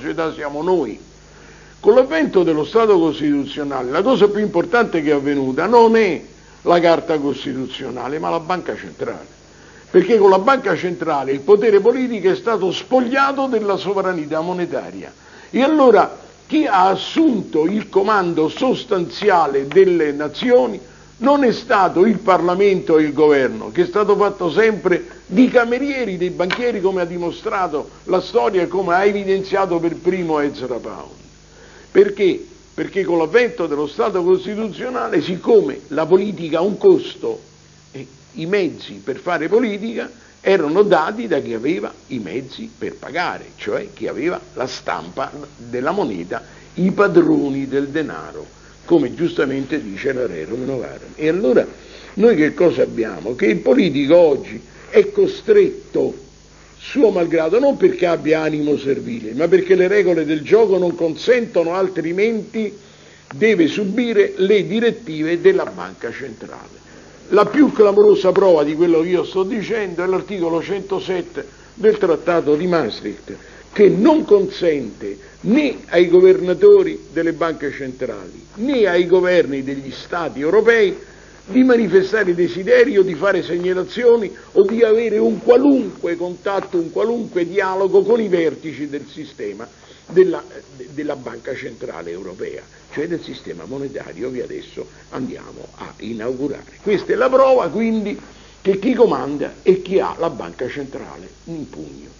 società siamo noi. Con l'avvento dello Stato costituzionale la cosa più importante che è avvenuta non è la Carta Costituzionale ma la Banca Centrale, perché con la Banca Centrale il potere politico è stato spogliato della sovranità monetaria e allora chi ha assunto il comando sostanziale delle nazioni non è stato il Parlamento e il Governo, che è stato fatto sempre di camerieri, dei banchieri, come ha dimostrato la storia e come ha evidenziato per primo Ezra Pound. Perché? Perché con l'avvento dello Stato costituzionale, siccome la politica ha un costo, i mezzi per fare politica erano dati da chi aveva i mezzi per pagare, cioè chi aveva la stampa della moneta, i padroni del denaro, come giustamente dice la Rerum Novarum. E allora noi che cosa abbiamo? Che il politico oggi è costretto, suo malgrado, non perché abbia animo servile, ma perché le regole del gioco non consentono, altrimenti deve subire le direttive della Banca Centrale. La più clamorosa prova di quello che io sto dicendo è l'articolo 107 del Trattato di Maastricht, che non consente né ai governatori delle banche centrali né ai governi degli Stati europei di manifestare desideri o di fare segnalazioni o di avere un qualunque contatto, un qualunque dialogo con i vertici del sistema della Banca Centrale Europea, cioè del sistema monetario che adesso andiamo a inaugurare. Questa è la prova quindi che chi comanda è chi ha la Banca Centrale in pugno.